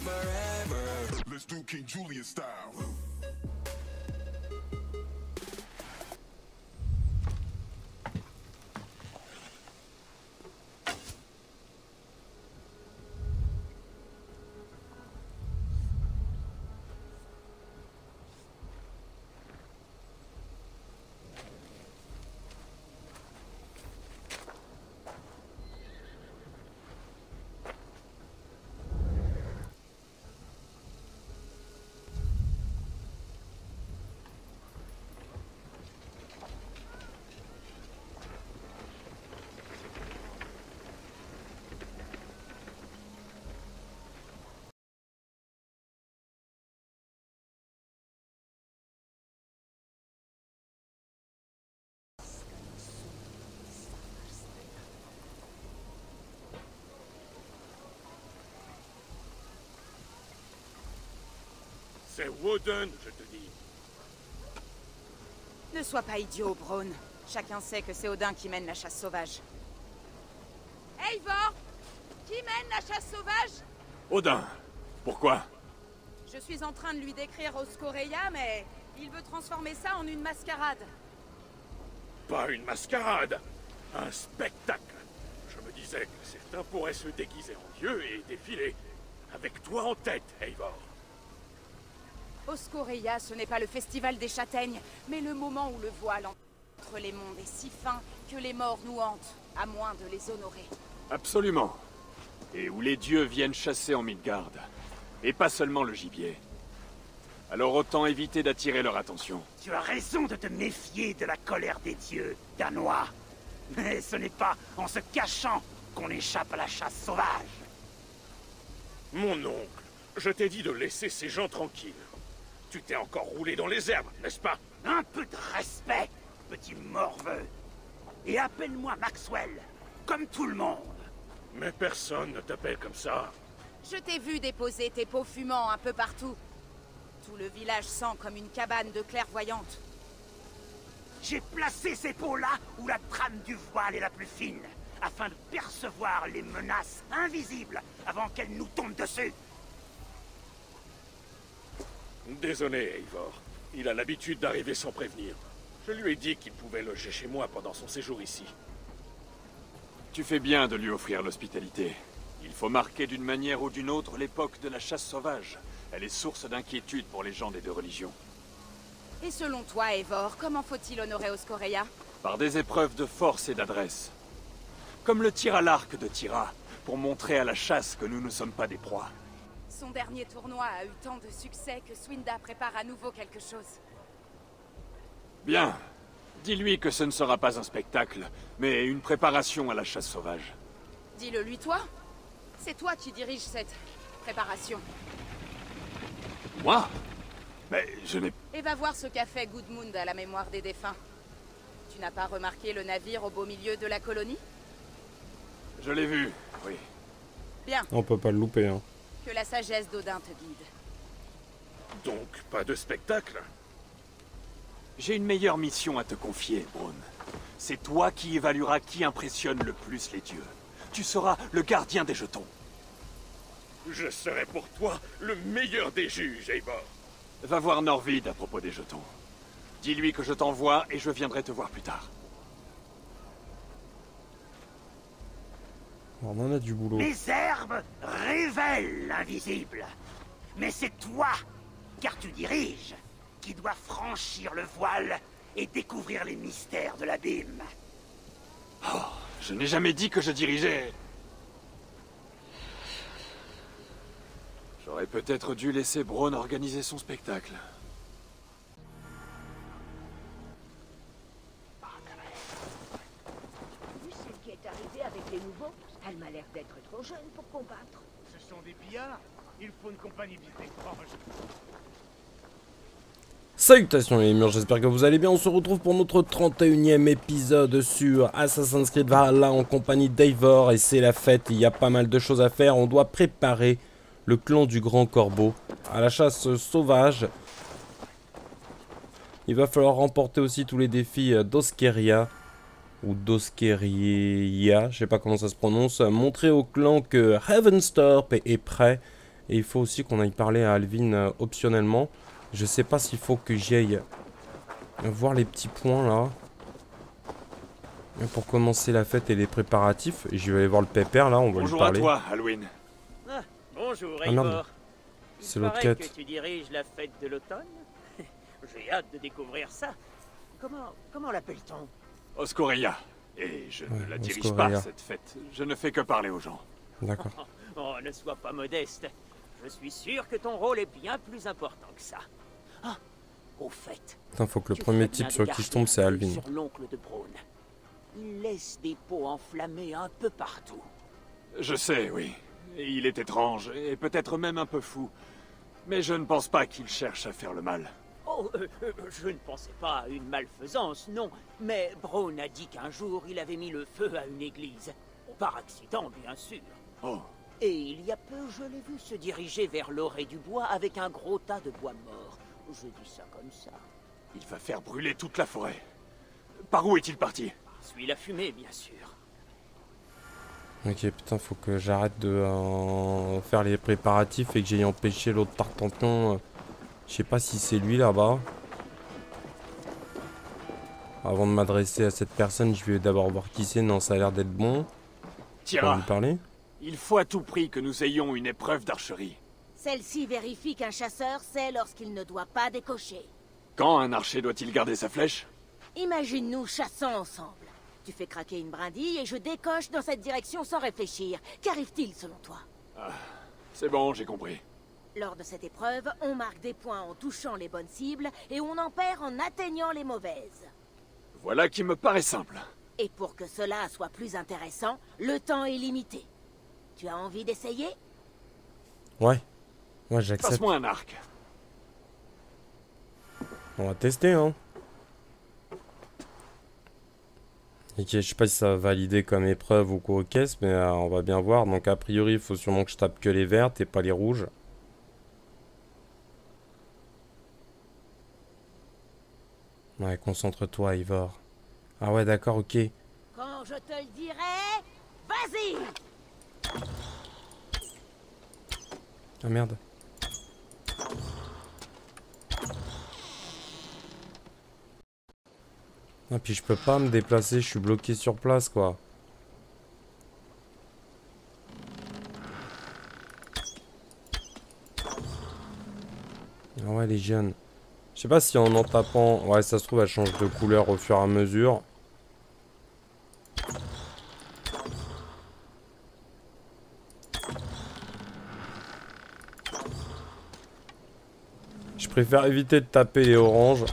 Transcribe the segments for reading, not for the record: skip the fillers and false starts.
forever. Let's do King Julian style. C'est Odin, je te dis. Ne sois pas idiot, Braun. Chacun sait que c'est Odin qui mène la chasse sauvage. Eivor, qui mène la chasse sauvage? Odin. Pourquoi? Je suis en train de lui décrire Oskoreia, mais il veut transformer ça en une mascarade. Pas une mascarade, un spectacle. Je me disais que certains pourraient se déguiser en dieu et défiler. Avec toi en tête, Eivor. Oskoreia, ce n'est pas le festival des châtaignes, mais le moment où le voile entre les mondes est si fin que les morts nous hantent, à moins de les honorer. Absolument. Et où les dieux viennent chasser en Midgard. Et pas seulement le gibier. Alors autant éviter d'attirer leur attention. Tu as raison de te méfier de la colère des dieux, Danois. Mais ce n'est pas en se cachant qu'on échappe à la chasse sauvage. Mon oncle, je t'ai dit de laisser ces gens tranquilles. Tu t'es encore roulé dans les herbes, n'est-ce pas? Un peu de respect, petit morveux. Et appelle-moi Maxwell, comme tout le monde. Mais personne ne t'appelle comme ça. Je t'ai vu déposer tes pots fumants un peu partout. Tout le village sent comme une cabane de clairvoyantes. J'ai placé ces pots-là où la trame du voile est la plus fine, afin de percevoir les menaces invisibles avant qu'elles nous tombent dessus. Désolé, Eivor. Il a l'habitude d'arriver sans prévenir. Je lui ai dit qu'il pouvait loger chez moi pendant son séjour ici. Tu fais bien de lui offrir l'hospitalité. Il faut marquer d'une manière ou d'une autre l'époque de la chasse sauvage. Elle est source d'inquiétude pour les gens des deux religions. Et selon toi, Eivor, comment faut-il honorer Oskoreia? Par des épreuves de force et d'adresse. Comme le tir à l'arc de Tyra, pour montrer à la chasse que nous ne sommes pas des proies. Son dernier tournoi a eu tant de succès que Swinda prépare à nouveau quelque chose. Bien. Dis-lui que ce ne sera pas un spectacle, mais une préparation à la chasse sauvage. Dis-le lui, toi. C'est toi qui dirige cette préparation. Moi? Mais je n'ai... Et va voir ce qu'a fait Goodmund à la mémoire des défunts. Tu n'as pas remarqué le navire au beau milieu de la colonie? Je l'ai vu, oui. Bien. On peut pas le louper, hein. Que la sagesse d'Odin te guide. Donc, pas de spectacle? J'ai une meilleure mission à te confier, Braun. C'est toi qui évalueras qui impressionne le plus les dieux. Tu seras le gardien des jetons. Je serai pour toi le meilleur des juges, Eivor. Va voir Norvid à propos des jetons. Dis-lui que je t'envoie et je viendrai te voir plus tard. On en a du boulot. Les herbes révèlent l'invisible. Mais c'est toi, car tu diriges, qui dois franchir le voile et découvrir les mystères de l'abîme. Oh, je n'ai jamais dit que je dirigeais. J'aurais peut-être dû laisser Braun organiser son spectacle. Vu ce qui est arrivé avec les nouveaux? Elle m'a l'air d'être trop jeune pour combattre. Ce sont des pillards. Il faut une compagnie bien étrange. Salutations les murs, j'espère que vous allez bien. On se retrouve pour notre 31e épisode sur Assassin's Creed Valhalla en compagnie d'Eivor. Et c'est la fête, il y a pas mal de choses à faire. On doit préparer le clan du Grand Corbeau à la chasse sauvage. Il va falloir remporter aussi tous les défis d'Oskeria. Ou d'Oskeria, je sais pas comment ça se prononce, montrer au clan que Ravensthorpe est prêt Et il faut aussi qu'on aille parler à Alvin optionnellement. Je sais pas s'il faut que j'y aille voir les petits points là. Pour commencer la fête et les préparatifs. Je vais aller voir le pépère là, on va lui parler. Bonjour à toi, Alwyn. Ah, bonjour, Eivor. C'est l'autre quête. Tu diriges la fête de l'automne? J'ai hâte de découvrir ça. Comment l'appelle-t-on? Oskoreia. Et je ne la dirige pas, cette fête. Je ne fais que parler aux gens. D'accord. Oh, ne sois pas modeste. Je suis sûr que ton rôle est bien plus important que ça. Ah, au fait. Putain, faut que le premier type sur qui je tombe, c'est Alvin. Sur l'oncle de Braun. Il laisse des peaux enflammées un peu partout. Je sais, oui. Il est étrange, et peut-être même un peu fou. Mais je ne pense pas qu'il cherche à faire le mal. Oh, je ne pensais pas à une malfaisance, non. Mais Braun a dit qu'un jour, il avait mis le feu à une église. Par accident, bien sûr. Oh. Et il y a peu, je l'ai vu se diriger vers l'orée du bois avec un gros tas de bois mort. Je dis ça comme ça. Il va faire brûler toute la forêt. Par où est-il parti? Suis la fumée, bien sûr. Ok, putain, faut que j'arrête de faire les préparatifs et que j'aille empêcher l'autre tartampion. Je sais pas si c'est lui là-bas. Avant de m'adresser à cette personne, je vais d'abord voir qui c'est. Non, ça a l'air d'être bon. Tyra, il faut à tout prix que nous ayons une épreuve d'archerie. Celle-ci vérifie qu'un chasseur sait lorsqu'il ne doit pas décocher. Quand un archer doit-il garder sa flèche? Imagine-nous chassant ensemble. Tu fais craquer une brindille et je décoche dans cette direction sans réfléchir. Qu'arrive-t-il selon toi? Ah, c'est bon, j'ai compris. Lors de cette épreuve, on marque des points en touchant les bonnes cibles et on en perd en atteignant les mauvaises. Voilà qui me paraît simple. Et pour que cela soit plus intéressant, le temps est limité. Tu as envie d'essayer? Ouais. Moi, j'accepte. Passe-moi un arc. On va tester, hein. Ok, je sais pas si ça va valider comme épreuve ou quoi aux caisses, mais on va bien voir. Donc a priori, il faut sûrement que je tape que les vertes et pas les rouges. Ouais, concentre-toi, Eivor. Ah ouais, d'accord, ok. Quand je te le dirai, vas-y! Ah merde. Ah, puis je peux pas me déplacer, je suis bloqué sur place, quoi. Ah ouais, les jeunes. Je sais pas si en tapant... Ouais, ça se trouve, elle change de couleur au fur et à mesure. Je préfère éviter de taper les oranges.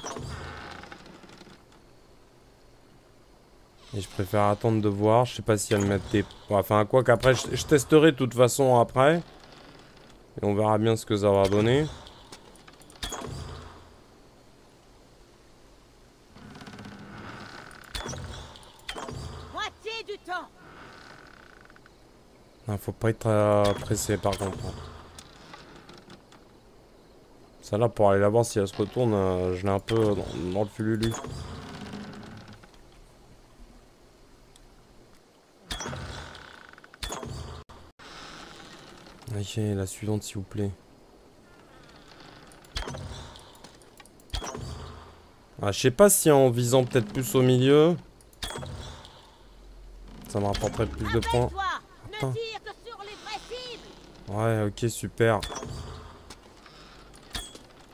Et je préfère attendre de voir, je sais pas si elles mettent des... Enfin, quoi qu'après, je testerai de toute façon après. Et on verra bien ce que ça va donner. Moitié du temps. Non, faut pas être pressé par contre. Ça là, pour aller la voir, si elle se retourne, je l'ai un peu dans le fululu. Ok, la suivante s'il vous plaît. Ah, je sais pas si en visant peut-être plus au milieu, ça me rapporterait plus de points. Attends. Ouais, ok, super.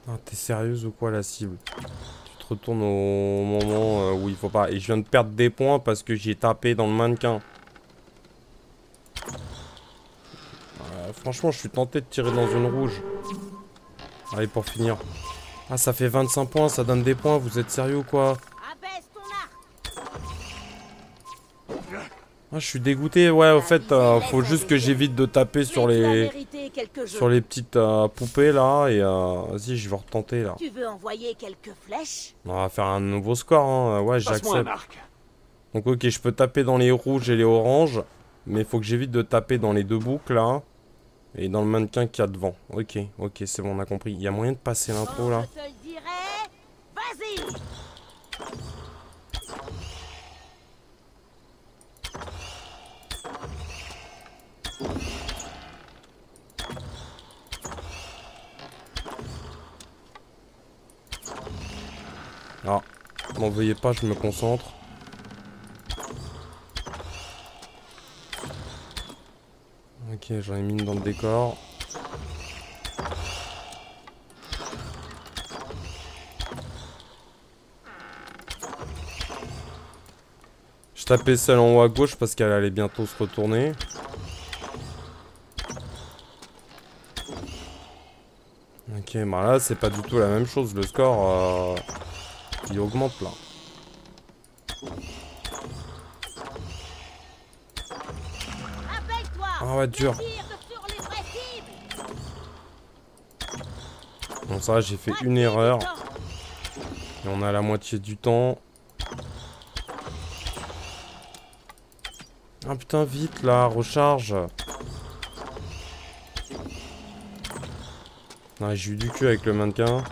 Ah, t'es sérieuse ou quoi la cible? Tu te retournes au moment où il faut pas. Et je viens de perdre des points parce que j'ai tapé dans le mannequin. Franchement, je suis tenté de tirer dans une rouge. Allez, pour finir. Ah, ça fait 25 points, ça donne des points. Vous êtes sérieux ou quoi? Ah, je suis dégoûté. Ouais, au fait, faut juste que j'évite de taper sur les petites poupées là. Et vas-y, je vais retenter là. Tu veux envoyer quelques flèches? On va faire un nouveau score. Hein. Ouais, j'accepte. Donc, ok, je peux taper dans les rouges et les oranges. Mais faut que j'évite de taper dans les deux boucles là. Et dans le mannequin qu'il y a devant. Ok, ok, c'est bon, on a compris. Il y a moyen de passer l'intro là. Ah, m'en veuillez pas, je me concentre. Ok, j'en ai mis une dans le décor. Je tapais celle en haut à gauche parce qu'elle allait bientôt se retourner. Ok, bah là c'est pas du tout la même chose, le score il augmente là. Ah ouais, dur. Bon ça j'ai fait une erreur. Et on a la moitié du temps. Ah putain, vite là, recharge. Ah, j'ai eu du cul avec le mannequin.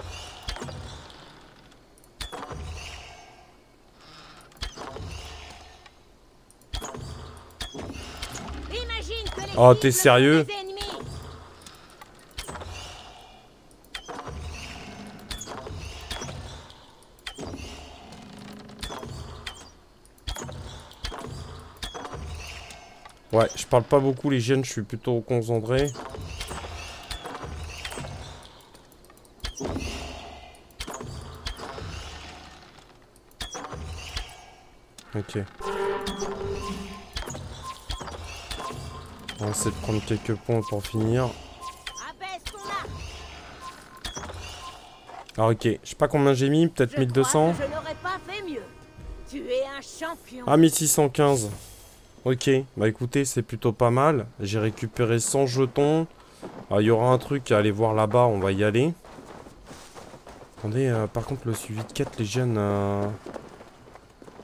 Oh, t'es sérieux? Ouais, je parle pas beaucoup, les jeunes, je suis plutôt concentré. Ok. On va essayer de prendre quelques points pour finir. Ah ok, je sais pas combien j'ai mis, peut-être 1200. Ah 1615. Ok, bah écoutez, c'est plutôt pas mal. J'ai récupéré 100 jetons. Il y aura un truc à aller voir là-bas, on va y aller. Attendez, par contre le suivi de quête, les jeunes...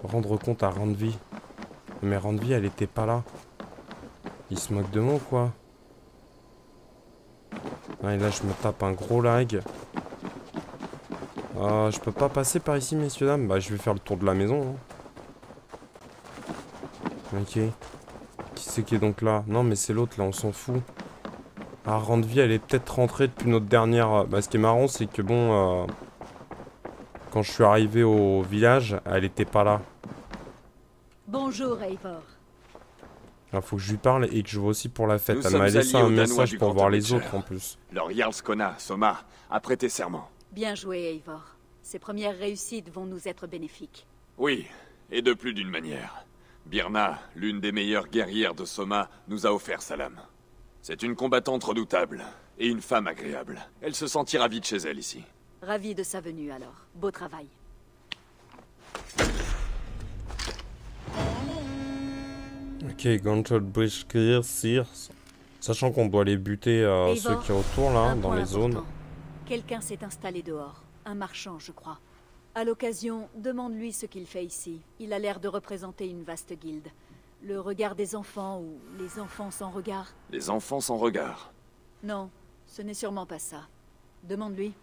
Rendre compte à Randvi. Mais Randvi, elle était pas là. Il se moque de moi ou quoi? Ah, et là, je me tape un gros lag. Je peux pas passer par ici, messieurs, dames. Bah, je vais faire le tour de la maison. Hein. Ok. Qui c'est qui est donc là? Non, mais c'est l'autre, là, on s'en fout. Ah, Randvi, elle est peut-être rentrée depuis notre dernière... Bah, ce qui est marrant, c'est que bon... Quand je suis arrivé au village, elle était pas là. Bonjour, Eivor. Il faut que je lui parle et que je vois aussi pour la fête. Nous elle m'a laissé un message pour voir les autres en plus. Leur Jarlskona, Soma, après tes serments. Bien joué, Eivor. Ces premières réussites vont nous être bénéfiques. Oui, et de plus d'une manière. Birna, l'une des meilleures guerrières de Soma, nous a offert sa lame. C'est une combattante redoutable et une femme agréable. Elle se sentira vite chez elle ici. Ravi de sa venue alors. Beau travail. Ok, Gauntlet Bridge Clear, Sears. Sachant qu'on doit les buter ceux qui sont autour là, dans les zones. Quelqu'un s'est installé dehors. Un marchand, je crois. À l'occasion, demande-lui ce qu'il fait ici. Il a l'air de représenter une vaste guilde. Le regard des enfants ou les enfants sans regard. Les enfants sans regard. Non, ce n'est sûrement pas ça. Demande-lui.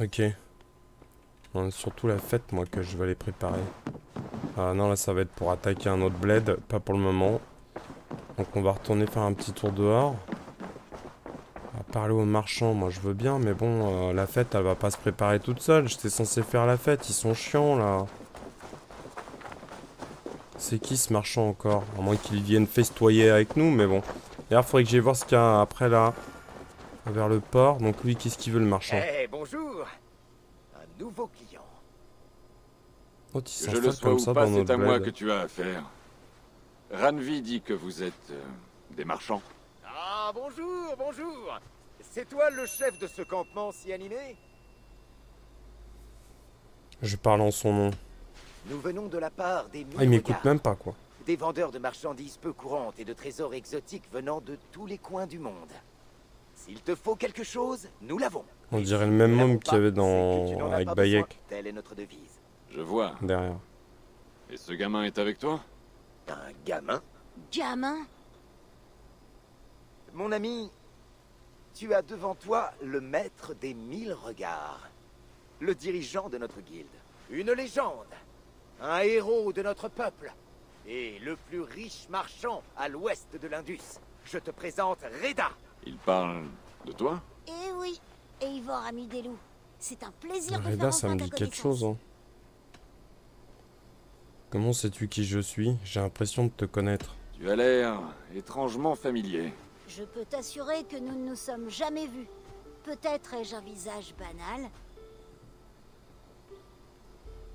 Ok. Non, surtout la fête, moi, que je vais aller préparer. Ah non, là, ça va être pour attaquer un autre bled. Pas pour le moment. Donc, on va retourner faire un petit tour dehors. On va parler aux marchands. Moi, je veux bien, mais bon, la fête, elle va pas se préparer toute seule. J'étais censé faire la fête. Ils sont chiants, là. C'est qui, ce marchand, encore? À moins qu'ils viennent festoyer avec nous, mais bon. D'ailleurs, faudrait que j'aille voir ce qu'il y a après, là. Vers le port, donc lui, qu'est-ce qu'il veut, le marchand? Eh, hey, bonjour. Un nouveau client. Oh, je le sois ou pas, c'est à moi que tu as affaire. Randvi dit que vous êtes des marchands. Ah, bonjour, bonjour. C'est toi le chef de ce campement si animé? Je parle en son nom. Nous venons de la part des... Ah, il m'écoute même pas, quoi. Des vendeurs de marchandises peu courantes et de trésors exotiques venant de tous les coins du monde. S'il te faut quelque chose, nous l'avons. On dirait le même homme qu'il y avait dans... avec Bayek. Telle est notre devise. Je vois. Derrière. Et ce gamin est avec toi? Un gamin? Gamin? Mon ami, tu as devant toi le maître des 1000 regards. Le dirigeant de notre guilde. Une légende. Un héros de notre peuple. Et le plus riche marchand à l'ouest de l'Indus. Je te présente Reda. Il parle de toi? Eh oui, Eivor, ami des loups. C'est un plaisir de faire enfin ta connaissance. Reda, ça me dit quelque chose. Hein. Comment sais-tu qui je suis? J'ai l'impression de te connaître. Tu as l'air étrangement familier. Je peux t'assurer que nous ne nous sommes jamais vus. Peut-être ai-je un visage banal.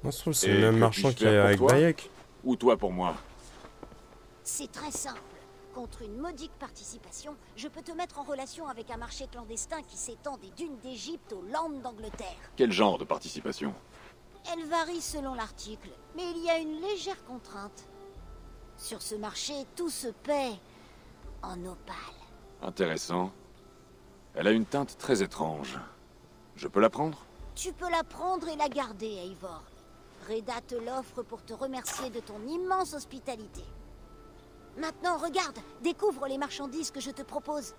Moi, je trouve que c'est le même marchand qui est avec Bayek. Ou toi pour moi? C'est très simple. Contre une modique participation, je peux te mettre en relation avec un marché clandestin qui s'étend des dunes d'Égypte aux landes d'Angleterre. Quel genre de participation? Elle varie selon l'article, mais il y a une légère contrainte. Sur ce marché, tout se paie en opale. Intéressant. Elle a une teinte très étrange. Je peux la prendre? Tu peux la prendre et la garder, Eivor. Reda te l'offre pour te remercier de ton immense hospitalité. Maintenant, regarde, découvre les marchandises que je te propose.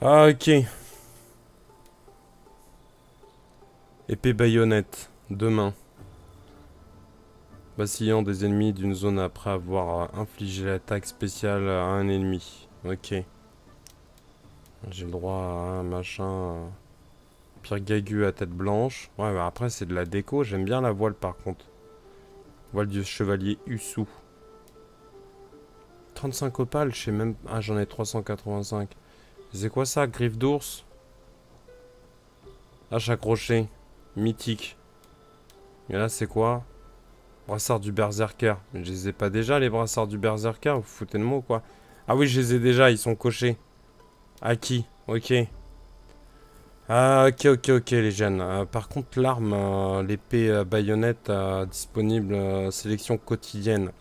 Ah, ok. Épée baïonnette, deux mains. Vacillant des ennemis d'une zone après avoir infligé l'attaque spéciale à un ennemi. Ok. J'ai le droit à un machin... Pierre Gagu à tête blanche. Ouais, bah après c'est de la déco. J'aime bien la voile par contre. Voile du chevalier Usu. 35 opales, je sais même... Ah, j'en ai 385. C'est quoi ça? Griffe d'ours? Hache accrochée. Mythique. Et là, c'est quoi? Brassard du berserker. Mais je les ai pas déjà, les brassards du berserker. Vous foutez de moi, quoi? Ah oui, je les ai déjà, ils sont cochés. Acquis. Ok. Ah, ok, les jeunes. Par contre, l'arme, l'épée baïonnette disponible, sélection quotidienne.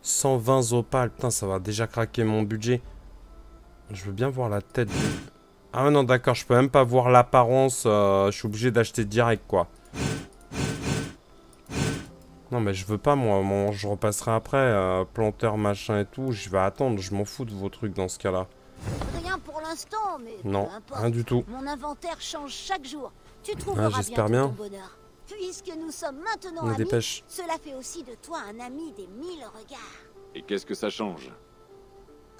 120 opales. Putain, ça va déjà craquer mon budget. Je veux bien voir la tête. Ah non, d'accord, je peux même pas voir l'apparence. Je suis obligé d'acheter direct, quoi. Non, mais je veux pas, moi. Je repasserai après. Planteur, machin et tout. Je vais attendre. Je m'en fous de vos trucs dans ce cas-là. Rien pour l'instant, mais non, peu importe. Rien du tout. Mon inventaire change chaque jour. Tu trouveras bien ton bonheur. Puisque nous sommes maintenant amis, cela fait aussi de toi un ami des mille regards. Et qu'est-ce que ça change?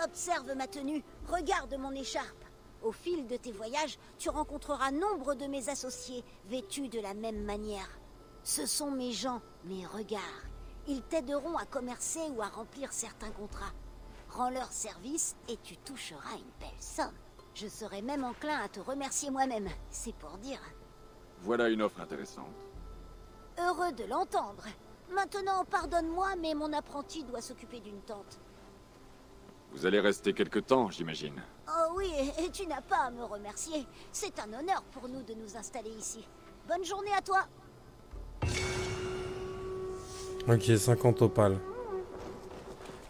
Observe ma tenue, regarde mon écharpe. Au fil de tes voyages, tu rencontreras nombre de mes associés, vêtus de la même manière. Ce sont mes gens, mes regards. Ils t'aideront à commercer ou à remplir certains contrats. Rends leur service et tu toucheras une belle somme. Je serai même enclin à te remercier moi-même, c'est pour dire. Voilà une offre intéressante. Heureux de l'entendre. Maintenant, pardonne-moi, mais mon apprenti doit s'occuper d'une tente. Vous allez rester quelque temps, j'imagine. Oh oui, et tu n'as pas à me remercier. C'est un honneur pour nous de nous installer ici. Bonne journée à toi. Ok, 50 opales.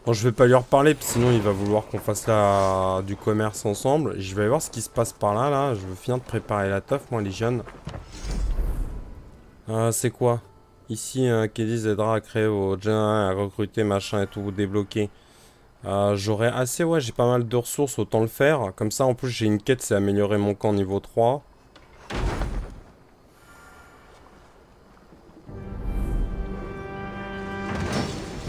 Bon, je vais pas lui reparler, sinon il va vouloir qu'on fasse là du commerce ensemble. Je vais voir ce qui se passe par là, là. Je veux finir de préparer la teuf, moi, les jeunes. C'est quoi? Ici, Kélis aidera à créer vos gens, à recruter, machin et tout, débloquer. J'aurai assez, ouais, j'ai pas mal de ressources, autant le faire. Comme ça, en plus, j'ai une quête, c'est améliorer mon camp niveau 3.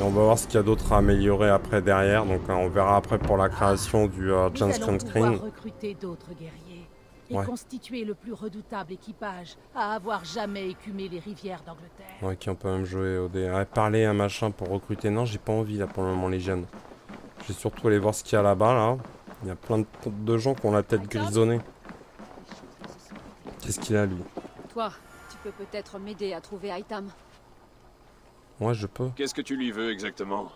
On va voir ce qu'il y a d'autre à améliorer après derrière, donc on verra après pour la création du Chance Screen. Nous allons recruter d'autres guerriers et constituer le plus redoutable équipage à avoir jamais écumé les rivières d'Angleterre. Ouais, on peut même jouer au dé. Ouais, parler un machin pour recruter. Non, j'ai pas envie là pour le moment, les jeunes. Je vais surtout aller voir ce qu'il y a là-bas là. Il y a plein de gens qui ont la tête grisonnée. Qu'est-ce qu'il a lui? Toi, tu peux peut-être m'aider à trouver Hytham. Moi, je peux. Qu'est-ce que tu lui veux exactement?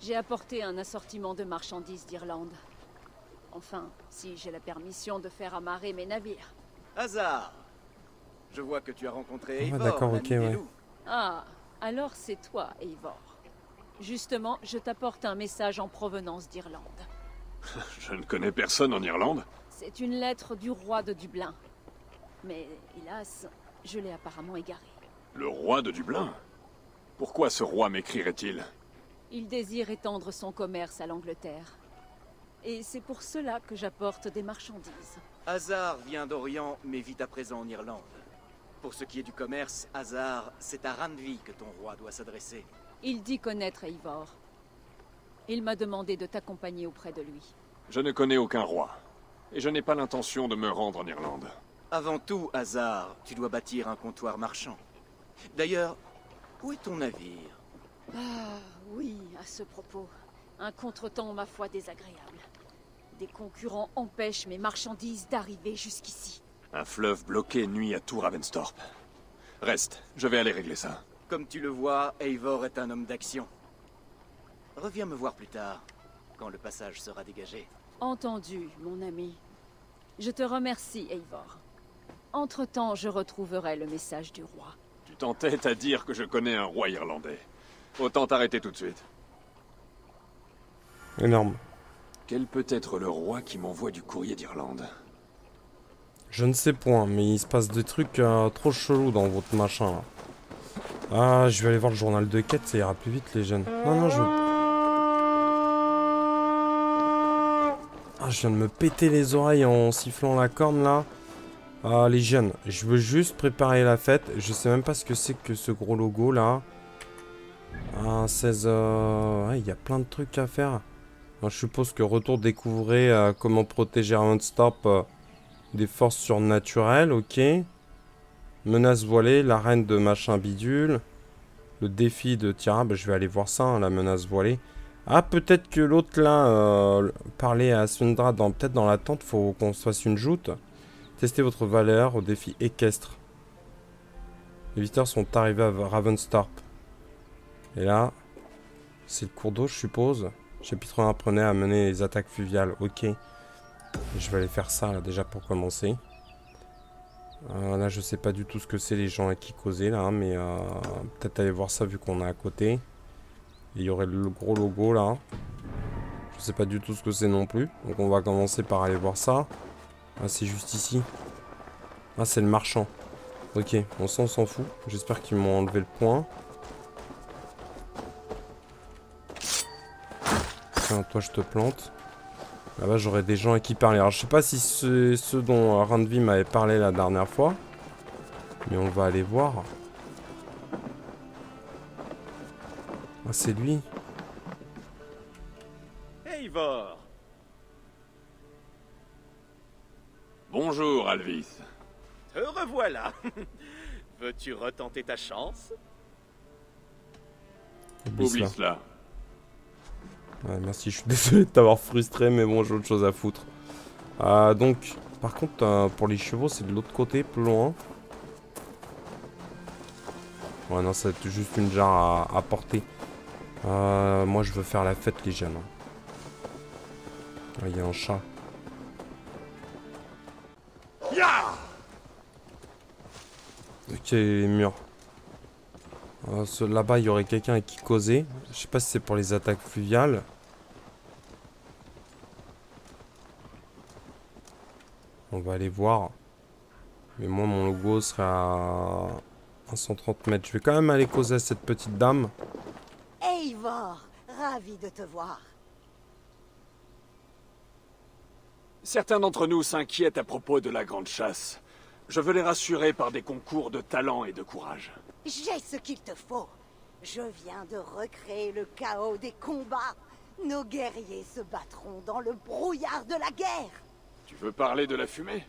J'ai apporté un assortiment de marchandises d'Irlande. Enfin, si j'ai la permission de faire amarrer mes navires. Hazard! Je vois que tu as rencontré Eivor. Ah, d'accord, ok, ouais. Ah, alors c'est toi, Eivor. Justement, je t'apporte un message en provenance d'Irlande. Je ne connais personne en Irlande. C'est une lettre du roi de Dublin. Mais, hélas, je l'ai apparemment égarée. Le roi de Dublin? Pourquoi ce roi m'écrirait-il? Il désire étendre son commerce à l'Angleterre. Et c'est pour cela que j'apporte des marchandises. Hazard vient d'Orient, mais vit à présent en Irlande. Pour ce qui est du commerce, Hazard, c'est à Randvi que ton roi doit s'adresser. Il dit connaître Eivor. Il m'a demandé de t'accompagner auprès de lui. Je ne connais aucun roi. et je n'ai pas l'intention de me rendre en Irlande. Avant tout, Hazard, tu dois bâtir un comptoir marchand. D'ailleurs, où est ton navire? Ah, oui, à ce propos. Un contretemps, ma foi, désagréable. Des concurrents empêchent mes marchandises d'arriver jusqu'ici. Un fleuve bloqué nuit à tout Ravensthorpe. Reste, je vais aller régler ça. Comme tu le vois, Eivor est un homme d'action. Reviens me voir plus tard, quand le passage sera dégagé. Entendu, mon ami. Je te remercie, Eivor. Entre-temps, je retrouverai le message du roi. Tu t'entêtes à dire que je connais un roi irlandais. Autant t'arrêter tout de suite. Énorme. Quel peut être le roi qui m'envoie du courrier d'Irlande? Je ne sais point, mais il se passe des trucs trop chelous dans votre machin là. Ah, je vais aller voir le journal de quête, ça ira plus vite les jeunes. Non, non, je... Ah, je viens de me péter les oreilles en sifflant la corne là. Ah, les jeunes, je veux juste préparer la fête. Je sais même pas ce que c'est que ce gros logo là. Ah, 16... Ah, il y a plein de trucs à faire. Alors, je suppose que retour découvrir comment protéger Ravensthorpe des forces surnaturelles, ok. Menace voilée, la reine de machin bidule. Le défi de Tyra, bah, je vais aller voir ça, hein, la menace voilée. Ah, peut-être que l'autre là, parler à Swinda, peut-être dans l'attente, faut qu'on se fasse une joute. Testez votre valeur au défi équestre. Les visiteurs sont arrivés à Ravensthorpe. Et là, c'est le cours d'eau, je suppose. Chapitre 1, apprenez à mener les attaques fluviales, ok. Je vais aller faire ça là, déjà pour commencer. Là je sais pas du tout ce que c'est les gens à qui causer là, mais peut-être aller voir ça vu qu'on est à côté. Il y aurait le gros logo là. Je sais pas du tout ce que c'est non plus. Donc on va commencer par aller voir ça. Ah c'est juste ici. Ah c'est le marchand. Ok, on s'en fout. J'espère qu'ils m'ont enlevé le point. Tiens, toi je te plante. Là-bas, j'aurais des gens à qui parler. Alors, je sais pas si c'est ceux dont Randvi m'avait parlé la dernière fois. Mais on va aller voir. Ah, c'est lui. Eivor. Bonjour, Alvis. Te revoilà. Veux-tu retenter ta chance? Oublie cela. Ouais, merci, je suis désolé de t'avoir frustré, mais bon, j'ai autre chose à foutre. Donc, par contre, pour les chevaux, c'est de l'autre côté, plus loin. Ouais, non, ça va être juste une jarre à porter. Moi, je veux faire la fête, les jeunes. Il y a un chat. Ok, les murs. Là-bas, il y aurait quelqu'un à qui causer. Je sais pas si c'est pour les attaques fluviales. On va aller voir. Mais moi, mon logo serait à 130 mètres. Je vais quand même aller causer à cette petite dame. Eivor, ravi de te voir. Certains d'entre nous s'inquiètent à propos de la grande chasse. Je veux les rassurer par des concours de talent et de courage. J'ai ce qu'il te faut. Je viens de recréer le chaos des combats. Nos guerriers se battront dans le brouillard de la guerre. Tu veux parler de la fumée?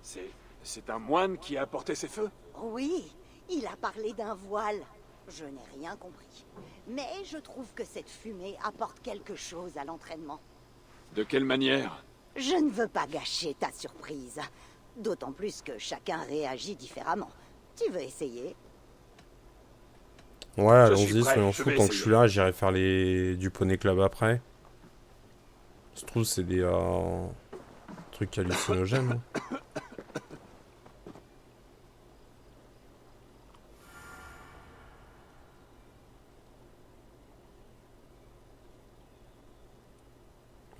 C'est un moine qui a apporté ces feux? Oui, il a parlé d'un voile. Je n'ai rien compris. Mais je trouve que cette fumée apporte quelque chose à l'entraînement. De quelle manière? Je ne veux pas gâcher ta surprise. D'autant plus que chacun réagit différemment. Tu veux essayer? Ouais, allons-y, soyons fous, tant que je suis là, j'irai faire du poney club après. Je trouve c'est des trucs hallucinogènes.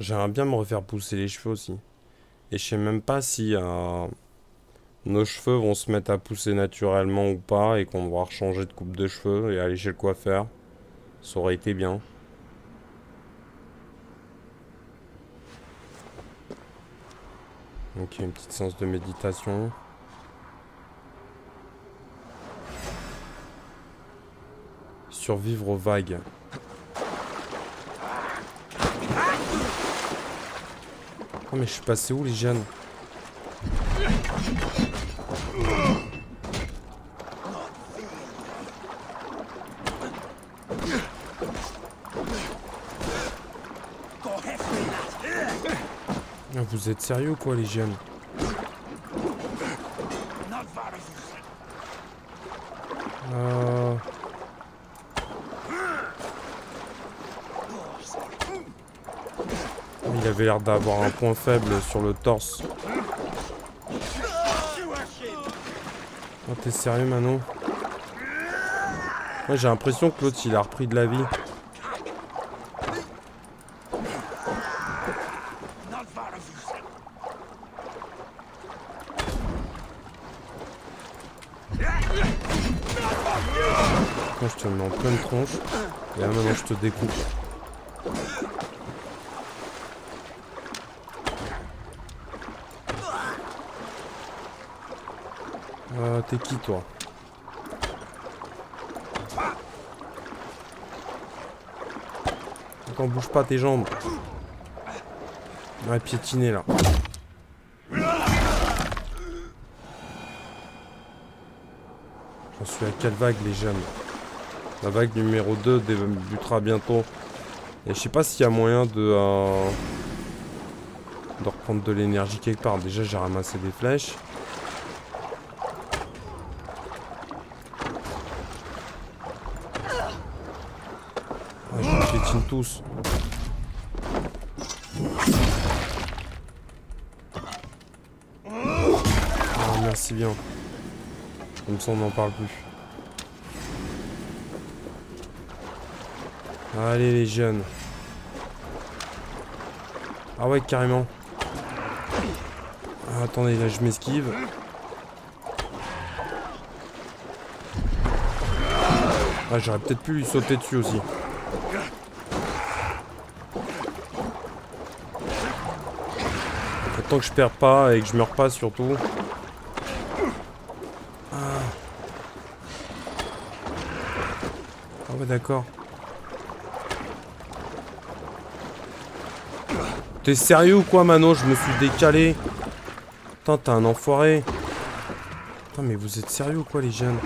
J'aimerais bien me refaire pousser les cheveux aussi. Et je sais même pas si nos cheveux vont se mettre à pousser naturellement ou pas et qu'on devra changer de coupe de cheveux et aller chez le coiffeur. Ça aurait été bien. Ok, une petite séance de méditation. Survivre aux vagues. Oh, mais je suis passé où, les jeunes? Vous êtes sérieux ou quoi, les jeunes? Il avait l'air d'avoir un point faible sur le torse. Oh, t'es sérieux, Manon? Ouais, j'ai l'impression que l'autre, il a repris de la vie. Quand je te mets en pleine tronche, et là maintenant je te découpe. T'es qui toi? Attends, bouge pas tes jambes. On va piétiner là. J'en suis à quelle vague, les jeunes? La vague numéro 2 débutera bientôt. Et je sais pas s'il y a moyen de reprendre de l'énergie quelque part. Déjà j'ai ramassé des flèches. Ah, je les piétine tous. Ah, merci bien. Comme ça on n'en parle plus. Allez les jeunes. Ah ouais carrément. Ah, attendez là je m'esquive. Ah j'aurais peut-être pu lui sauter dessus aussi. Tant que je perds pas et que je meurs pas surtout. Ah, ah ouais d'accord. T'es sérieux ou quoi, Mano? Je me suis décalé. Putain, t'es un enfoiré. Putain, mais vous êtes sérieux ou quoi, les jeunes?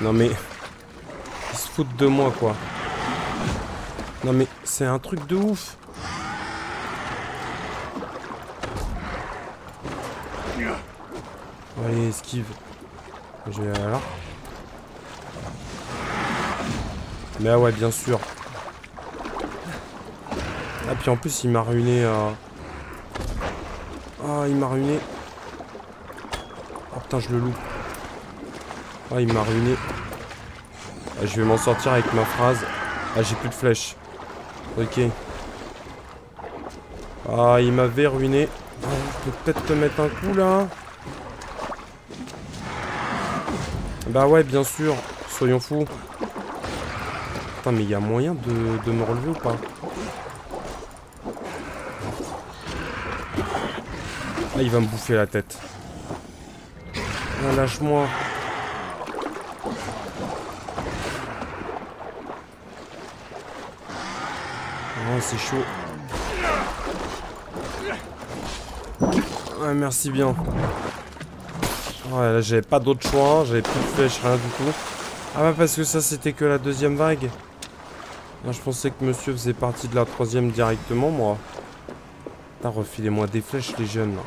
Non, mais... ils se foutent de moi, quoi. Non, mais c'est un truc de ouf. Allez, esquive. Je vais là. Mais ah ouais, bien sûr. Ah, puis en plus, il m'a ruiné. Ah, il m'a ruiné. Oh putain, je le loupe. Ah, il m'a ruiné. Ah, je vais m'en sortir avec ma phrase. Ah, j'ai plus de flèches. Ok. Ah, il m'avait ruiné. Ah, je peux peut-être te mettre un coup là. Bah ouais, bien sûr. Soyons fous. Putain, mais il y a moyen de me relever ou pas? Ah, il va me bouffer la tête. Ah, lâche-moi. Oh, c'est chaud. Ah, merci bien. Ouais, là, j'avais pas d'autre choix. J'avais plus de flèches, rien du tout. Ah bah parce que ça, c'était que la deuxième vague. Non, je pensais que monsieur faisait partie de la troisième directement, moi. Putain, refilez-moi des flèches, les jeunes, là.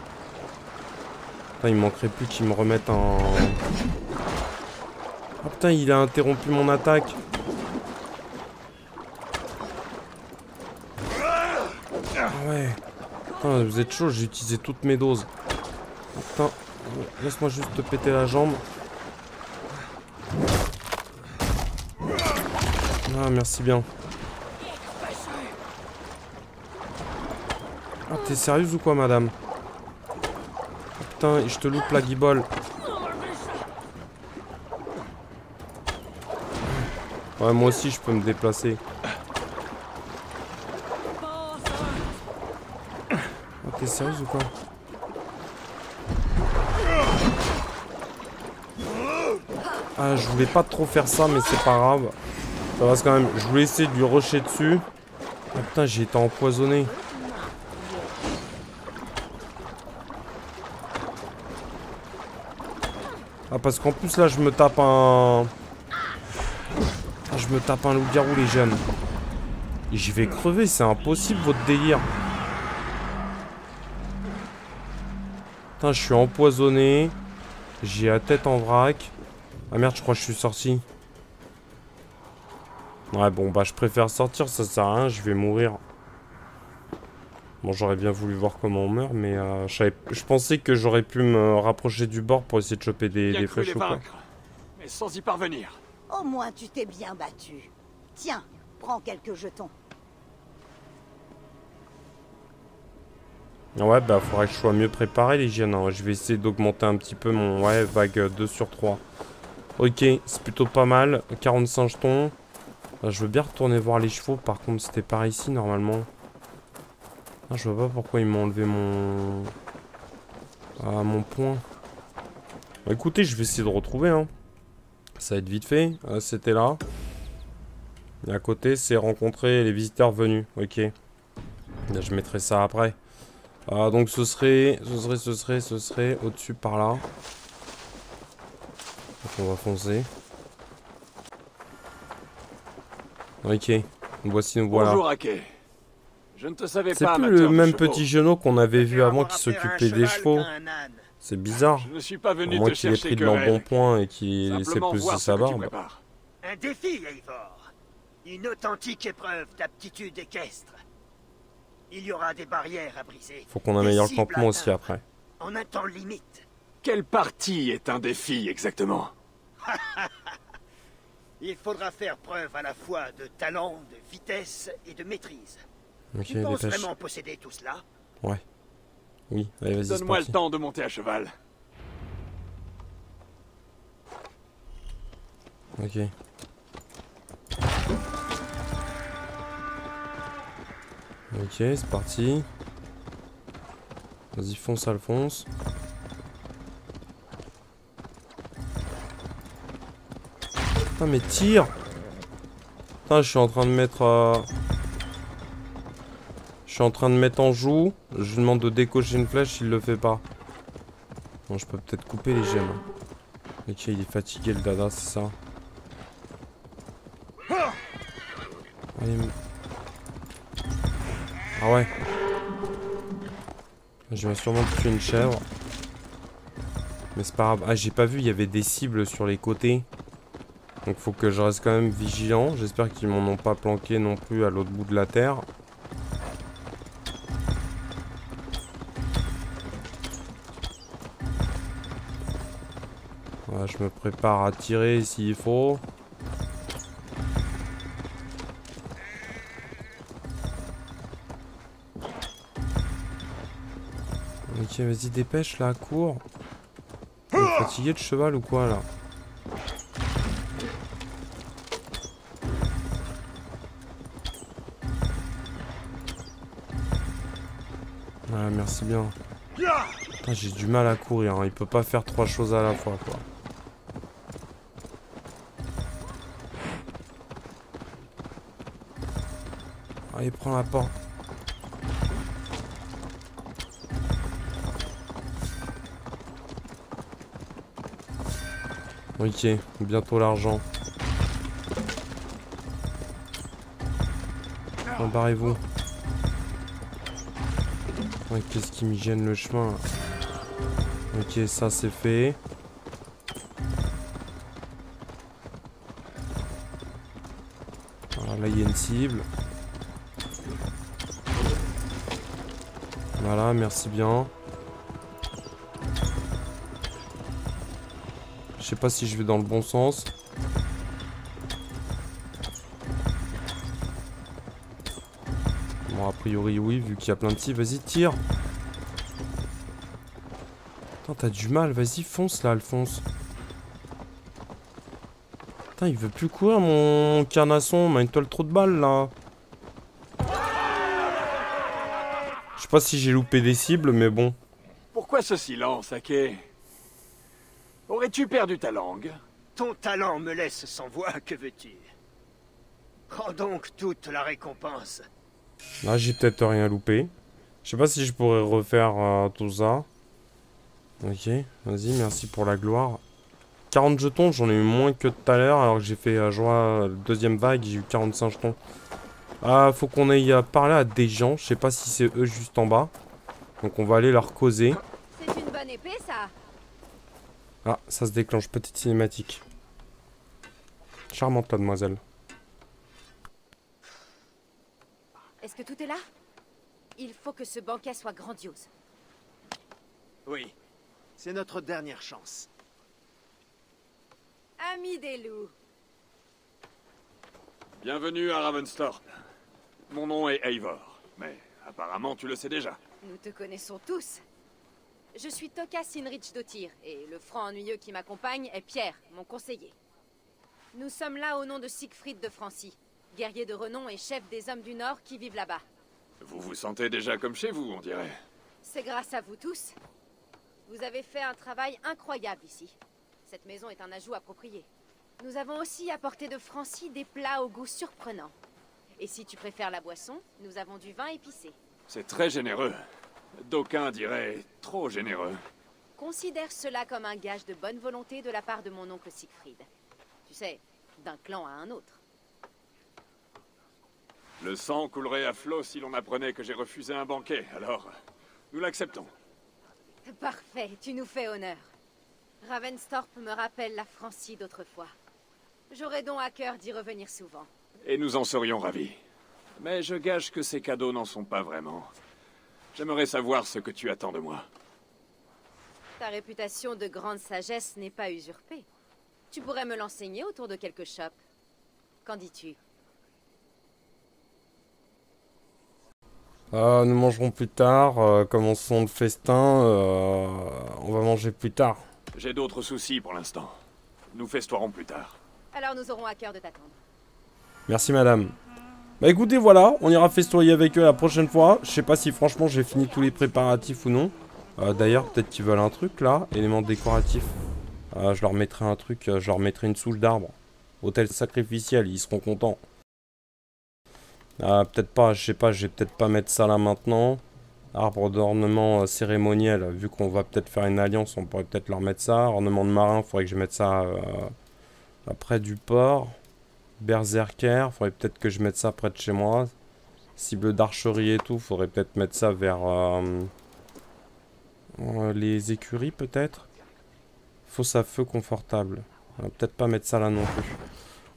Putain, il manquerait plus qu'ils me remettent un... Ah putain, il a interrompu mon attaque. Ah ouais. Putain, vous êtes chaud, j'ai utilisé toutes mes doses. Putain, laisse-moi juste te péter la jambe. Ah, merci bien. Ah, t'es sérieuse ou quoi, madame? Oh, putain, je te loupe la guibole. Ouais, moi aussi, je peux me déplacer. Oh, t'es sérieuse ou quoi? Ah, je voulais pas trop faire ça, mais c'est pas grave. Ça passe quand même. Je voulais essayer de lui rusher dessus. Ah, putain, j'ai été empoisonné. Ah, parce qu'en plus, là, je me tape un... Ah, je me tape un loup-garou, les jeunes. Et je vais crever, c'est impossible, votre délire. Putain, je suis empoisonné. J'ai la tête en vrac. Ah merde, je crois que je suis sorti. Ouais, bon, bah, je préfère sortir, ça sert à rien, je vais mourir. Bon, j'aurais bien voulu voir comment on meurt, mais je pensais que j'aurais pu me rapprocher du bord pour essayer de choper des flèches ou quoi. Mais sans y parvenir. Au moins, tu t'es bien battu. Tiens, prends quelques jetons. Ouais, bah, faudrait que je sois mieux préparé, les gars. Non, je vais essayer d'augmenter un petit peu mon... Ouais, vague 2 sur 3. Ok, c'est plutôt pas mal. 45 jetons. Je veux bien retourner voir les chevaux. Par contre, c'était par ici, normalement. Ah, je vois pas pourquoi ils m'ont enlevé mon... Ah, mon point. Bah, écoutez, je vais essayer de retrouver, hein. Ça va être vite fait. Ah, c'était là. Et à côté, c'est rencontrer les visiteurs venus. Ok. Là, je mettrai ça après. Donc ce serait au-dessus par là. Donc on va foncer. Ok, voici nous voilà. Bonjour, Ake. Je ne te savais pas. C'est plus le même petit genou qu'on avait vu avant qui s'occupait des chevaux. C'est bizarre. Je ne suis pas venu te chercher. Moi qui ai pris de l'embonpoint et qui laissait pousser sa barbe. Un défi, Eivor. Une authentique épreuve d'aptitude équestre. Il y aura des barrières à briser. Faut qu'on améliore le campement aussi après. En un temps limite. Quelle partie est un défi exactement? Il faudra faire preuve à la fois de talent, de vitesse et de maîtrise. Okay, tu penses vraiment posséder tout cela? Ouais. Oui, allez, vas-y. Donne-moi le temps de monter à cheval. Ok. Ok, c'est parti. Vas-y, fonce, Alphonse. Putain, mais tire! Putain, je suis en train de mettre... Je suis en train de mettre en joue. Je lui demande de décocher une flèche, il le fait pas. Bon, je peux peut-être couper les gemmes. Ok, il est fatigué, le dada, c'est ça. Allez, mais... Ah ouais. Je vais sûrement tuer une chèvre. Mais c'est pas grave. Ah, j'ai pas vu, il y avait des cibles sur les côtés. Donc faut que je reste quand même vigilant. J'espère qu'ils m'en ont pas planqué non plus à l'autre bout de la terre. Voilà, je me prépare à tirer s'il faut. Ok, vas-y, dépêche là, cours. Il est fatigué de cheval ou quoi là? Ouais, merci bien. Putain, j'ai du mal à courir, hein. Il peut pas faire trois choses à la fois quoi. Allez, prends la porte. Ok, bientôt l'argent. Embarrez-vous. Ouais, qu'est-ce qui me gêne le chemin là? Ok, ça c'est fait. Voilà, là il y a une cible. Voilà, merci bien. Je sais pas si je vais dans le bon sens. Bon, a priori, oui, vu qu'il y a plein de petits. Vas-y, tire. Putain, t'as du mal. Vas-y, fonce là, Alphonse. Putain, il veut plus courir, mon carnasson. Mène-toi le trop de balles là. Je sais pas si j'ai loupé des cibles, mais bon. Pourquoi ce silence, Ake ? Aurais-tu perdu ta langue? Ton talent me laisse sans voix, que veux-tu? Prends donc toute la récompense. Là, j'ai peut-être rien loupé. Je sais pas si je pourrais refaire tout ça. Ok, vas-y, merci pour la gloire. 40 jetons, j'en ai eu moins que tout à l'heure, alors que j'ai fait la deuxième vague, j'ai eu 45 jetons. Faut qu'on aille parler à des gens, je sais pas si c'est eux juste en bas. Donc on va aller leur causer. C'est une bonne épée, ça. Ah, ça se déclenche, petite cinématique. Charmante la demoiselle. Est-ce que tout est là? Il faut que ce banquet soit grandiose. Oui, c'est notre dernière chance. Amis des loups. Bienvenue à Ravensthorpe. Mon nom est Eivor, mais apparemment tu le sais déjà. Nous te connaissons tous. Je suis Toka Sinrich Dotir, et le franc ennuyeux qui m'accompagne est Pierre, mon conseiller. Nous sommes là au nom de Sigfred de Francie, guerrier de renom et chef des hommes du Nord qui vivent là-bas. Vous vous sentez déjà comme chez vous, on dirait. C'est grâce à vous tous. Vous avez fait un travail incroyable ici. Cette maison est un ajout approprié. Nous avons aussi apporté de Francie des plats au goût surprenant. Et si tu préfères la boisson, nous avons du vin épicé. C'est très généreux. D'aucuns diraient trop généreux. Considère cela comme un gage de bonne volonté de la part de mon oncle Sigfred. Tu sais, d'un clan à un autre. Le sang coulerait à flot si l'on apprenait que j'ai refusé un banquet, alors nous l'acceptons. Parfait, tu nous fais honneur. Ravensthorpe me rappelle la Francie d'autrefois. J'aurais donc à cœur d'y revenir souvent. Et nous en serions ravis. Mais je gage que ces cadeaux n'en sont pas vraiment. J'aimerais savoir ce que tu attends de moi. Ta réputation de grande sagesse n'est pas usurpée. Tu pourrais me l'enseigner autour de quelques chopes. Qu'en dis-tu? Nous mangerons plus tard, commençons le festin, on va manger plus tard. J'ai d'autres soucis pour l'instant. Nous festoirons plus tard. Alors nous aurons à cœur de t'attendre. Merci madame. Bah écoutez voilà, on ira festoyer avec eux la prochaine fois. Je sais pas si franchement j'ai fini tous les préparatifs ou non. D'ailleurs peut-être qu'ils veulent un truc là, élément décoratif. Je leur mettrai un truc, je leur mettrai une souche d'arbre. Hôtel sacrificiel, ils seront contents. Peut-être pas, je sais pas, je vais peut-être pas mettre ça là maintenant. Arbre d'ornement cérémoniel, vu qu'on va peut-être faire une alliance, on pourrait peut-être leur mettre ça. Ornement de marin, faudrait que je mette ça près du port. Berserker, faudrait peut-être que je mette ça près de chez moi. Cible d'archerie et tout, faudrait peut-être mettre ça vers les écuries peut-être. Fosse à feu confortable, on va peut-être pas mettre ça là non plus.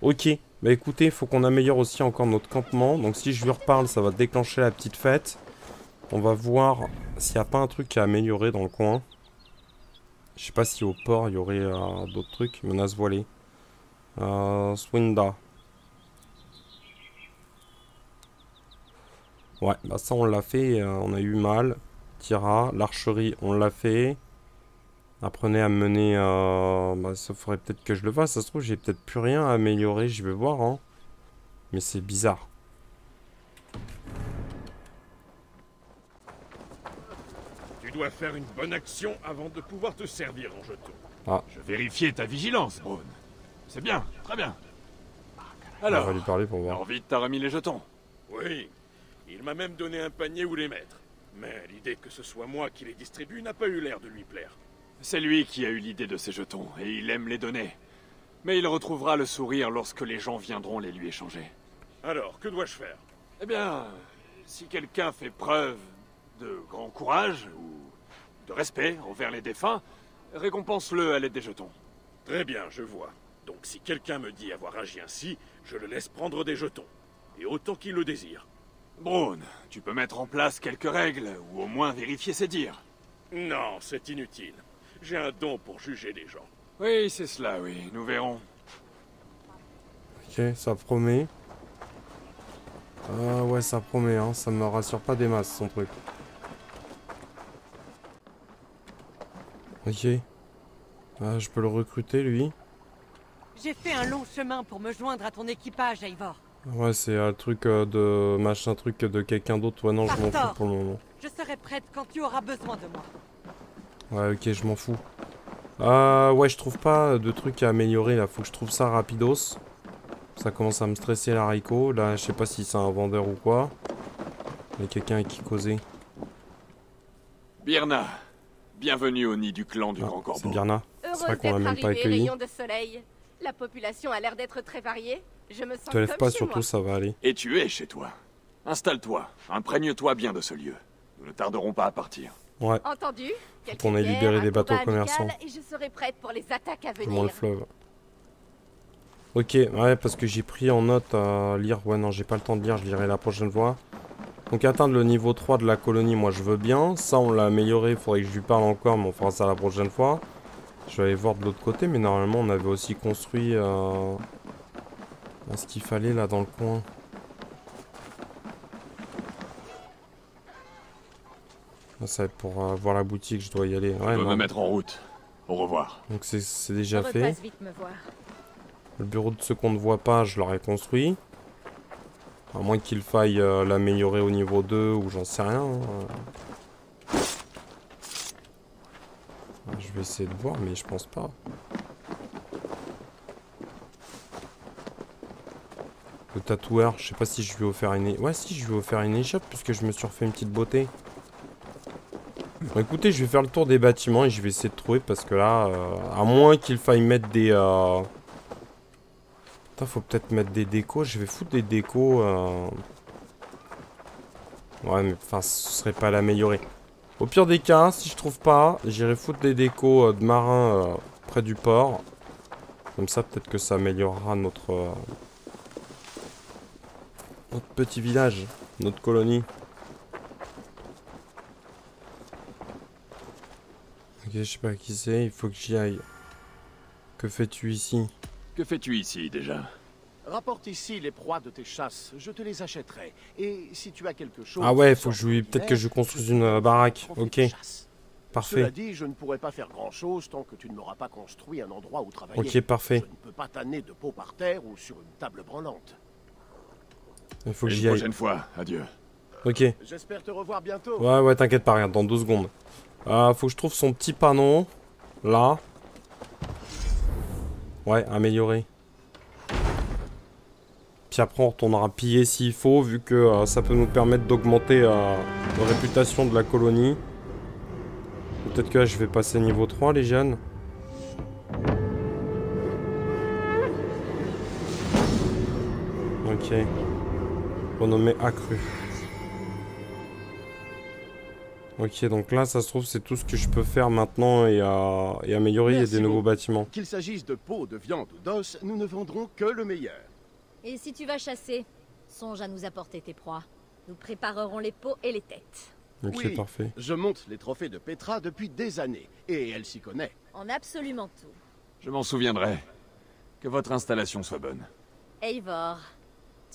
Ok, bah écoutez, il faut qu'on améliore aussi encore notre campement. Donc si je lui reparle, ça va déclencher la petite fête. On va voir s'il n'y a pas un truc à améliorer dans le coin. Je sais pas si au port, il y aurait d'autres trucs. Menace voilée. Swinda. Ouais, bah ça on l'a fait, on a eu mal. Tyra, l'archerie, on l'a fait. Apprenez à mener, ça ferait peut-être que je le fasse, ça se trouve j'ai peut-être plus rien à améliorer, je vais voir hein. Mais c'est bizarre. Tu dois faire une bonne action avant de pouvoir te servir en jeton. Ah. Je vérifiais ta vigilance, Braun. C'est bien, très bien. Alors, on va lui parler pour voir. Norvid t'a remis les jetons. Oui, il m'a même donné un panier où les mettre. Mais l'idée que ce soit moi qui les distribue n'a pas eu l'air de lui plaire. C'est lui qui a eu l'idée de ces jetons, et il aime les donner. Mais il retrouvera le sourire lorsque les gens viendront les lui échanger. Alors, que dois-je faire? Eh bien, si quelqu'un fait preuve de grand courage, ou de respect envers les défunts, récompense-le à l'aide des jetons. Très bien, je vois. Donc si quelqu'un me dit avoir agi ainsi, je le laisse prendre des jetons, et autant qu'il le désire. Braun, tu peux mettre en place quelques règles, ou au moins vérifier ses dires. Non, c'est inutile. J'ai un don pour juger les gens. Oui, c'est cela, oui. Nous verrons. Ok, ça promet. Ouais, ça promet, hein. Ça me rassure pas des masses, son truc. Ok. Je peux le recruter, lui. J'ai fait un long chemin pour me joindre à ton équipage, Eivor. Ouais, c'est un truc de... machin truc de quelqu'un d'autre. Ouais, non, je m'en fous pour le moment. Je serai prête quand tu auras besoin de moi. Ouais, ok, je m'en fous. Ouais, je trouve pas de trucs à améliorer là. Faut que je trouve ça rapidos. Ça commence à me stresser l'haricot. Là, je sais pas si c'est un vendeur ou quoi. Il y a quelqu'un avec qui causer. Birna, bienvenue au nid du clan du Grand Corbeau. C'est Birna. C'est vrai qu'on l'a même pas accueilli. La population a l'air d'être très variée. Je me sens comme chez moi. Te lève pas, surtout, ça va aller. Et tu es chez toi. Installe-toi. Imprègne-toi bien de ce lieu. Nous ne tarderons pas à partir. Ouais. Entendu. On a libéré les bateaux commerçants. Et je serai prête pour les attaques à venir. Comment le fleuve. Ok, ouais, parce que j'ai pris en note à lire. Ouais, non, j'ai pas le temps de lire. Je lirai la prochaine fois. Donc atteindre le niveau 3 de la colonie, moi je veux bien. Ça, on l'a amélioré. Il faudrait que je lui parle encore, mais on fera ça la prochaine fois. Je vais aller voir de l'autre côté, mais normalement on avait aussi construit ce qu'il fallait là dans le coin. Ça va être pour voir la boutique, je dois y aller. Ouais, on va me mettre en route. Au revoir. Donc c'est déjà fait. Vite me voir. Le bureau de ceux qu'on ne voit pas, je l'aurais construit. À moins qu'il faille l'améliorer au niveau 2 ou j'en sais rien. Je vais essayer de voir, mais je pense pas. Le tatoueur, je sais pas si je lui ai offert une... Ouais, si, je lui ai offert une échoppe, puisque je me suis refait une petite beauté. Bon, écoutez, je vais faire le tour des bâtiments et je vais essayer de trouver, parce que là, à moins qu'il faille mettre des... Putain, faut peut-être mettre des décos. Je vais foutre des décos... Ouais, mais enfin, ce serait pas l'améliorer. Au pire des cas, si je trouve pas, j'irai foutre des décos de marins près du port. Comme ça, peut-être que ça améliorera notre, notre petit village, notre colonie. Ok, je sais pas qui c'est, il faut que j'y aille. Que fais-tu ici? Que fais-tu ici, déjà? Rapporte ici les proies de tes chasses, je te les achèterai. Et si tu as quelque chose... Ah ouais, faut que je... peut-être que je construise une baraque. Ok. Parfait. Cela dit, je ne pourrai pas faire grand-chose tant que tu ne m'auras pas construit un endroit où travailler. Ok, parfait. Je ne peux pas tanner de peau par terre ou sur une table branlante. Il faut que j'y aille. Prochaine fois, adieu. Ok. J'espère te revoir bientôt. Ouais, ouais, t'inquiète pas, regarde, dans 2 secondes. Faut que je trouve son petit panneau. Là. Ouais, améliorer. Puis après on retournera piller s'il faut, vu que ça peut nous permettre d'augmenter la réputation de la colonie. Peut-être que là je vais passer niveau 3 les jeunes. Ok. Renommée accrue. Ok, donc là, ça se trouve, c'est tout ce que je peux faire maintenant et améliorer. Merci. Il y a des nouveaux bâtiments. Qu'il s'agisse de peau, de viande ou d'os, nous ne vendrons que le meilleur. Et si tu vas chasser, songe à nous apporter tes proies. Nous préparerons les peaux et les têtes. Ok, oui, parfait. Je monte les trophées de Petra depuis des années, et elle s'y connaît. En absolument tout. Je m'en souviendrai. Que votre installation soit bonne. Eivor,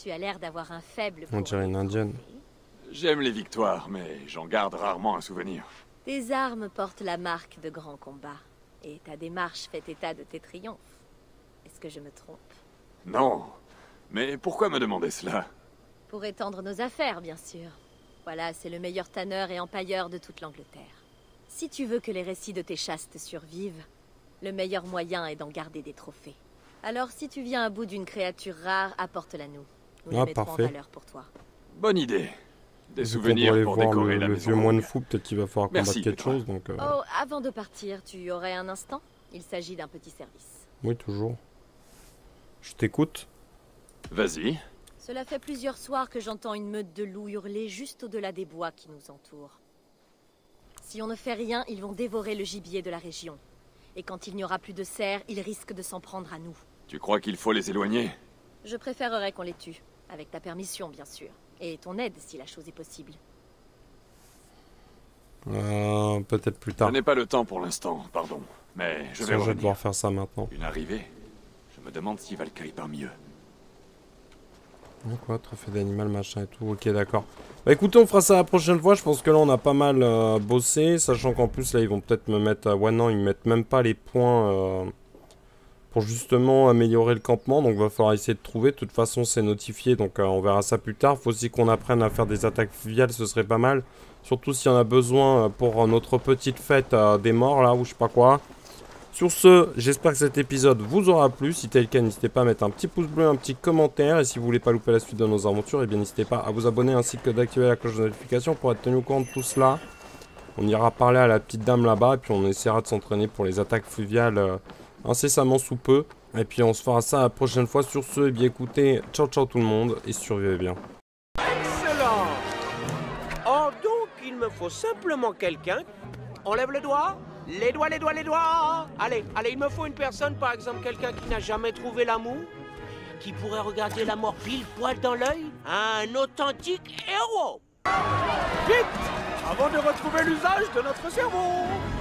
tu as l'air d'avoir un faible pour... On dirait une indienne. J'aime les victoires, mais j'en garde rarement un souvenir. Tes armes portent la marque de grands combats, et ta démarche fait état de tes triomphes. Est-ce que je me trompe? Non. Mais pourquoi me demander cela? Pour étendre nos affaires, bien sûr. Voilà, c'est le meilleur tanneur et empailleur de toute l'Angleterre. Si tu veux que les récits de tes chasses te survivent, le meilleur moyen est d'en garder des trophées. Alors si tu viens à bout d'une créature rare, apporte-la nous. Nous la mettrons en valeur pour toi. Bonne idée. Des souvenirs pour décorer la maison. Le vieux moine fou, peut-être qu'il va falloir combattre quelque chose. Donc, Oh, avant de partir, tu aurais un instant? Il s'agit d'un petit service. Oui, toujours. Je t'écoute. Vas-y. Cela fait plusieurs soirs que j'entends une meute de loups hurler juste au-delà des bois qui nous entourent. Si on ne fait rien, ils vont dévorer le gibier de la région. Et quand il n'y aura plus de cerfs, ils risquent de s'en prendre à nous. Tu crois qu'il faut les éloigner? Je préférerais qu'on les tue, avec ta permission bien sûr. Et ton aide si la chose est possible. Peut-être plus tard. Je n'ai pas le temps pour l'instant, pardon. Mais je vais devoir faire ça maintenant. Une arrivée? Je me demande si Valkyrie parmi eux. Quoi, trophée d'animal, machin et tout, ok d'accord. Bah écoutez, on fera ça la prochaine fois, je pense que là on a pas mal bossé, sachant qu'en plus là ils vont peut-être me mettre... Ouais non, ils me mettent même pas les points pour justement améliorer le campement, donc va falloir essayer de trouver, de toute façon c'est notifié, donc on verra ça plus tard. Faut aussi qu'on apprenne à faire des attaques fluviales, ce serait pas mal, surtout si on a besoin pour notre petite fête des morts là, ou je sais pas quoi. Sur ce, j'espère que cet épisode vous aura plu. Si tel cas, n'hésitez pas à mettre un petit pouce bleu, un petit commentaire. Et si vous voulez pas louper la suite de nos aventures, eh bien n'hésitez pas à vous abonner ainsi que d'activer la cloche de notification pour être tenu au courant de tout cela. On ira parler à la petite dame là-bas, et puis on essaiera de s'entraîner pour les attaques fluviales incessamment sous peu. Et puis on se fera ça la prochaine fois. Sur ce, eh bien écoutez, ciao ciao tout le monde, et survivez bien. Excellent. Oh donc, il me faut simplement quelqu'un. On lève le doigt. Les doigts, les doigts, les doigts. Allez, allez, il me faut une personne, par exemple quelqu'un qui n'a jamais trouvé l'amour, qui pourrait regarder la mort pile poil dans l'œil. Un authentique héros. Vite, avant de retrouver l'usage de notre cerveau.